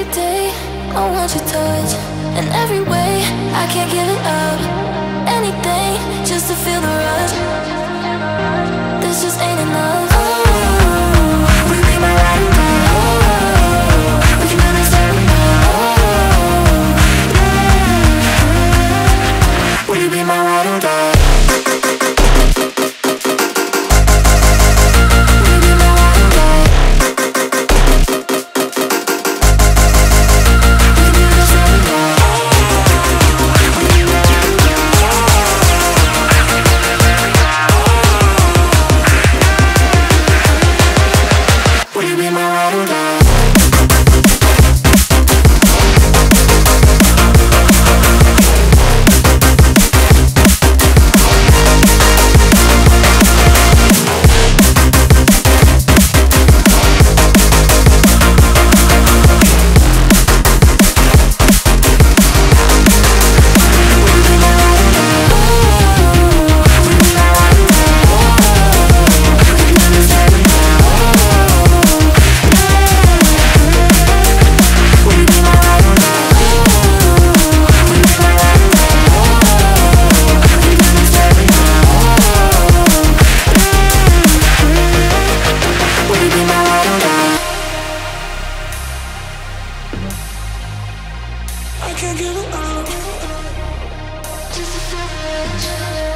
Every day I want your touch, in every way I can't give it up. Anything just to feel the rush. This just ain't enough. Oh, we make my life go. Oh, we can do this every night. Oh, yeah. Will you be my ride or die? I can't give it up. Just a